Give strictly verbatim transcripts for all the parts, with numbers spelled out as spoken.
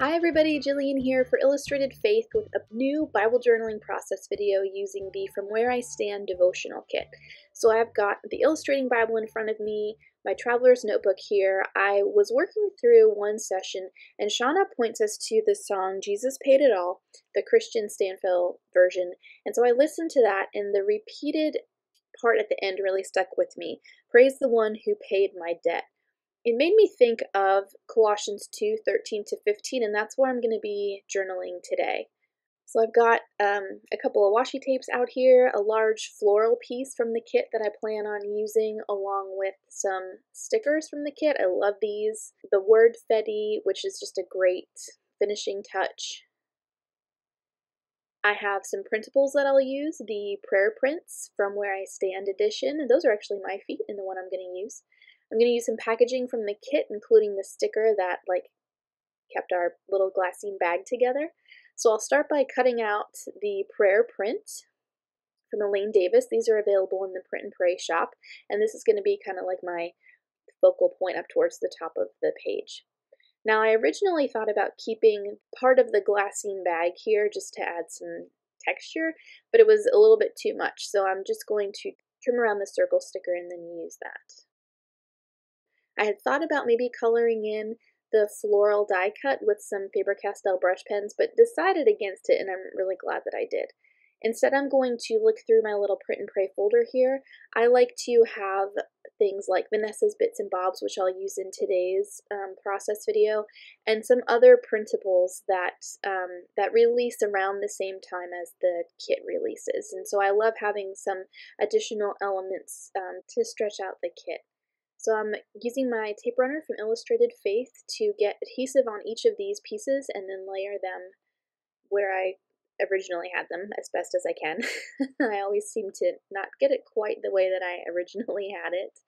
Hi everybody, Jillian here for Illustrated Faith with a new Bible journaling process video using the From Where I Stand devotional kit. So I've got the Illustrating Bible in front of me, my traveler's notebook here. I was working through one session and Shauna points us to the song Jesus Paid It All, the Christian Stanfill version. And so I listened to that and the repeated part at the end really stuck with me. Praise the one who paid my debt. It made me think of Colossians two, thirteen to fifteen, and that's what I'm going to be journaling today. So I've got um, a couple of washi tapes out here, a large floral piece from the kit that I plan on using along with some stickers from the kit. I love these. The word Fetty, which is just a great finishing touch. I have some printables that I'll use, the prayer prints from Where I Stand edition, and those are actually my feet and the one I'm going to use. I'm going to use some packaging from the kit, including the sticker that like kept our little glassine bag together. So I'll start by cutting out the prayer print from Elaine Davis. These are available in the Print and Pray shop, and this is going to be kind of like my focal point up towards the top of the page. Now I originally thought about keeping part of the glassine bag here just to add some texture, but it was a little bit too much, so I'm just going to trim around the circle sticker and then use that. I had thought about maybe coloring in the floral die cut with some Faber-Castell brush pens, but decided against it, and I'm really glad that I did. Instead, I'm going to look through my little Print and Pray folder here. I like to have things like Vanessa's Bits and Bobs, which I'll use in today's um, process video, and some other printables that, um, that release around the same time as the kit releases. And so I love having some additional elements um, to stretch out the kit. So I'm using my tape runner from Illustrated Faith to get adhesive on each of these pieces and then layer them where I originally had them as best as I can. I always seem to not get it quite the way that I originally had it.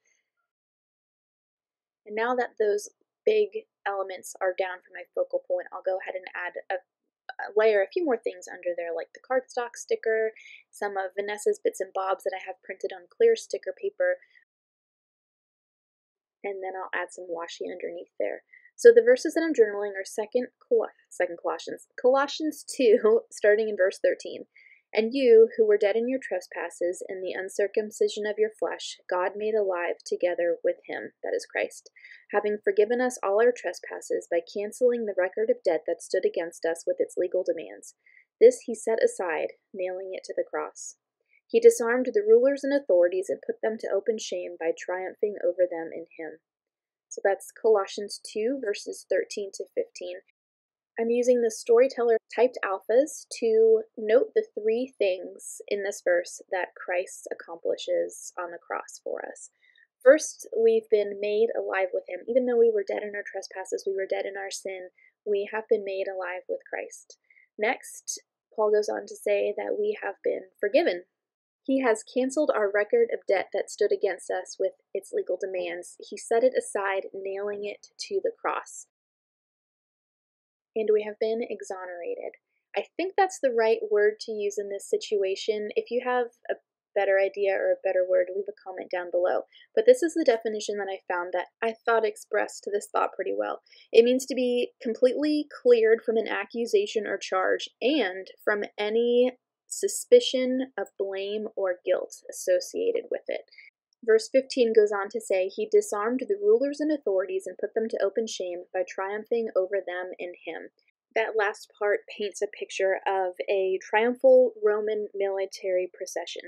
And now that those big elements are down for my focal point, I'll go ahead and add a layer a few more things under there, like the cardstock sticker, some of Vanessa's Bits and Bobs that I have printed on clear sticker paper, and then I'll add some washi underneath there. So the verses that I'm journaling are second, Col second Colossians, Colossians two, starting in verse thirteen. And you, who were dead in your trespasses and the uncircumcision of your flesh, God made alive together with him, that is Christ, having forgiven us all our trespasses by canceling the record of debt that stood against us with its legal demands. This he set aside, nailing it to the cross. He disarmed the rulers and authorities and put them to open shame by triumphing over them in him. So that's Colossians two, verses thirteen to fifteen. I'm using the Storyteller typed alphas to note the three things in this verse that Christ accomplishes on the cross for us. First, we've been made alive with him. Even though we were dead in our trespasses, we were dead in our sin, we have been made alive with Christ. Next, Paul goes on to say that we have been forgiven. He has canceled our record of debt that stood against us with its legal demands. He set it aside, nailing it to the cross. And we have been exonerated. I think that's the right word to use in this situation. If you have a better idea or a better word, leave a comment down below. But this is the definition that I found that I thought expressed this thought pretty well. It means to be completely cleared from an accusation or charge and from any suspicion of blame or guilt associated with it. Verse fifteen goes on to say, he disarmed the rulers and authorities and put them to open shame by triumphing over them in him. That last part paints a picture of a triumphal Roman military procession,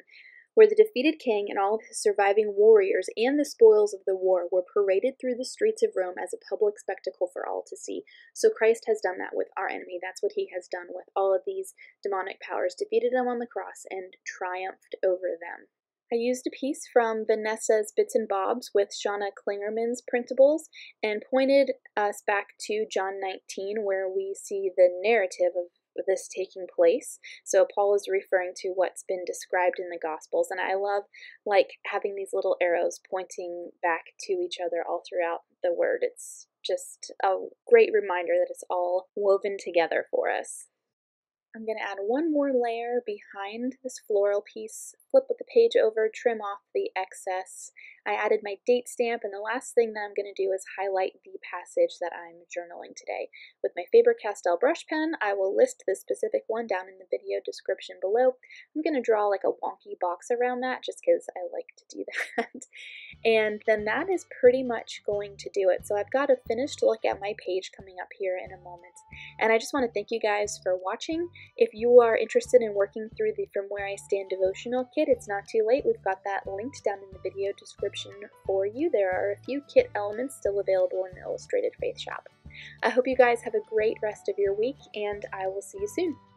where the defeated king and all of his surviving warriors and the spoils of the war were paraded through the streets of Rome as a public spectacle for all to see. So Christ has done that with our enemy. That's what he has done with all of these demonic powers, defeated them on the cross and triumphed over them. I used a piece from Vanessa's Bits and Bobs with Shauna Klingerman's printables and pointed us back to John nineteen, where we see the narrative of this taking place. So Paul is referring to what's been described in the Gospels, and I love like having these little arrows pointing back to each other all throughout the word. It's just a great reminder that it's all woven together for us. I'm going to add one more layer behind this floral piece, flip with the page over, trim off the excess. I added my date stamp, and the last thing that I'm going to do is highlight the passage that I'm journaling today. With my Faber-Castell brush pen, I will list the specific one down in the video description below. I'm going to draw like a wonky box around that just because I like to do that. And then that is pretty much going to do it. So I've got a finished look at my page coming up here in a moment. And I just want to thank you guys for watching. If you are interested in working through the From Where I Stand devotional kit, it's not too late. We've got that linked down in the video description for you. There are a few kit elements still available in the Illustrated Faith shop. I hope you guys have a great rest of your week, and I will see you soon.